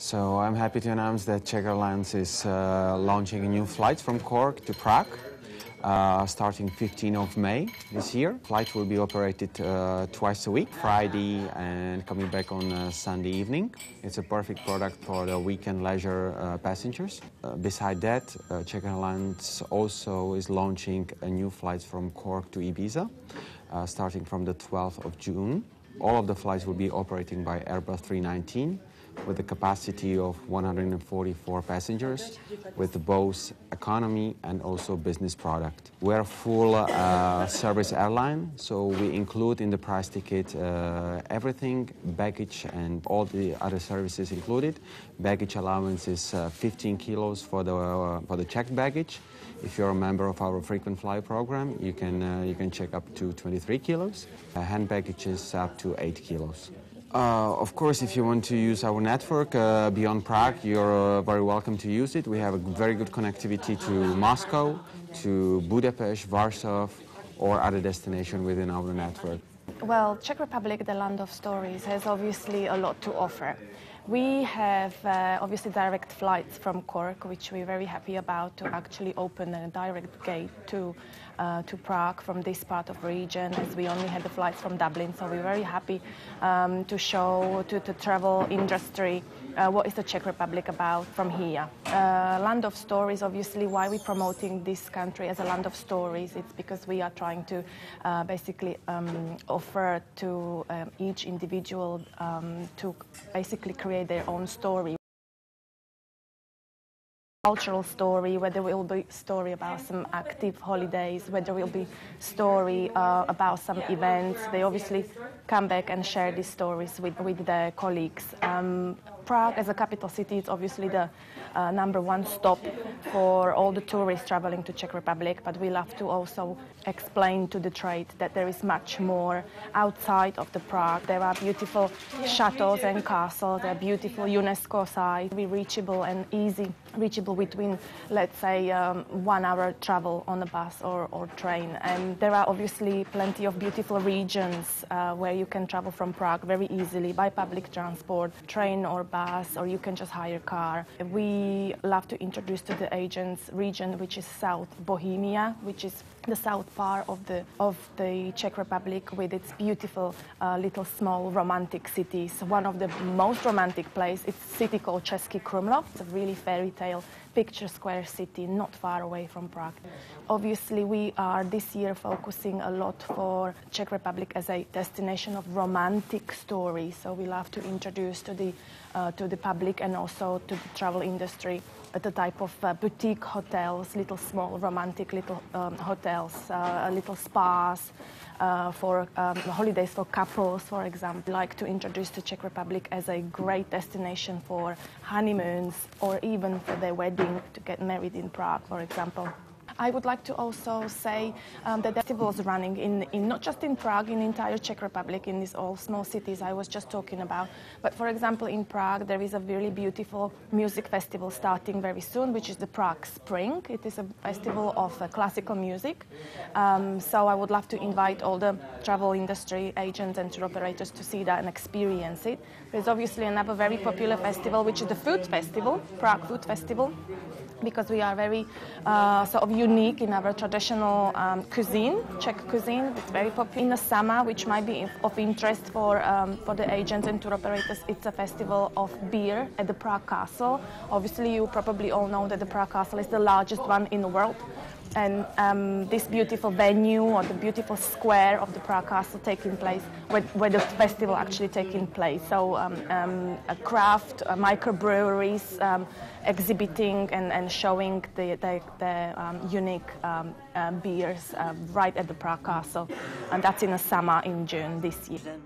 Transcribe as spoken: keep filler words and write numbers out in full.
So I'm happy to announce that Czech Airlines is uh, launching a new flight from Cork to Prague, uh, starting fifteenth of May this year. Flight will be operated uh, twice a week, Friday and coming back on uh, Sunday evening. It's a perfect product for the weekend leisure uh, passengers. Uh, beside that, uh, Czech Airlines also is launching a new flight from Cork to Ibiza, uh, starting from the twelfth of June. All of the flights will be operating by Airbus three nineteen with a capacity of one hundred forty-four passengers with both economy and also business product. We're a full uh, service airline, so we include in the price ticket uh, everything, baggage and all the other services included. Baggage allowance is uh, fifteen kilos for the, uh, for the checked baggage. If you're a member of our frequent fly program, you can, uh, you can check up to twenty-three kilos. Uh, hand baggage is up to eight kilos. Uh, of course, if you want to use our network uh, beyond Prague, you're uh, very welcome to use it. We have a very good connectivity to Moscow, to Budapest, Warsaw, or other destinations within our network. Well, Czech Republic, the land of stories, has obviously a lot to offer. We have uh, obviously direct flights from Cork, which we're very happy about, to actually open a direct gate to, uh, to Prague from this part of the region, as we only had the flights from Dublin. So we're very happy um, to show to the travel industry uh, what is the Czech Republic about from here. Uh, land of stories, obviously, why we're promoting this country as a land of stories, it's because we are trying to uh, basically um, offer to um, each individual um, to basically create their own story. Cultural story, where there will be story about some active holidays, where there will be story uh, about some events. They obviously come back and share these stories with, with their colleagues. Um, Prague as a capital city is obviously the uh, number one stop for all the tourists traveling to Czech Republic, but we love to also explain to the trade that there is much more outside of the Prague. There are beautiful chateaus and castles, there are beautiful UNESCO sites, be reachable and easy, reachable between, let's say, um, one hour travel on a bus or, or train. And there are obviously plenty of beautiful regions uh, where you can travel from Prague very easily by public transport, train or bus. Or you can just hire a car. We love to introduce to the agents region which is South Bohemia, which is the south part of the of the Czech Republic with its beautiful uh, little small romantic cities. One of the most romantic places, it's a city called Cesky Krumlov. It's a really fairy tale picture square city not far away from Prague. Obviously we are this year focusing a lot for Czech Republic as a destination of romantic stories. So we love to introduce to the Uh, to the public and also to the travel industry uh, the type of uh, boutique hotels, little small romantic little um, hotels, uh, little spas uh, for um, holidays for couples, for example. Like to introduce the Czech Republic as a great destination for honeymoons or even for their wedding, to get married in Prague, for example. I would like to also say um, that the festival is running in, in not just in Prague, in the entire Czech Republic, in these all small cities I was just talking about. But for example, in Prague, there is a really beautiful music festival starting very soon, which is the Prague Spring. It is a festival of uh, classical music. Um, so I would love to invite all the travel industry agents and tour operators to see that and experience it. There's obviously another very popular festival, which is the Food Festival, Prague Food Festival, because we are very uh, sort of unique in our traditional um, cuisine, Czech cuisine. It's very popular. In the summer, which might be of interest for, um, for the agents and tour operators, it's a festival of beer at the Prague Castle. Obviously, you probably all know that the Prague Castle is the largest one in the world. And um, this beautiful venue or the beautiful square of the Prague Castle taking place, where, where the festival actually taking place. So um, um, a craft, uh, microbreweries um, exhibiting and, and showing the, the, the um, unique um, uh, beers uh, right at the Prague Castle. And that's in the summer in June this year.